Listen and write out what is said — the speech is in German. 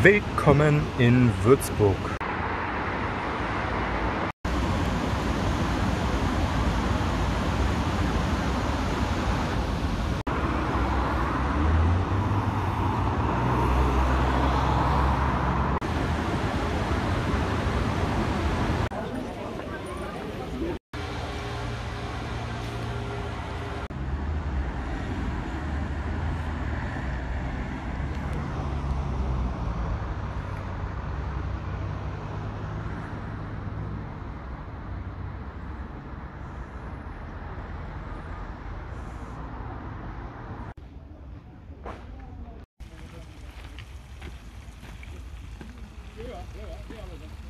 Willkommen in Würzburg. Yeah, yeah, yeah.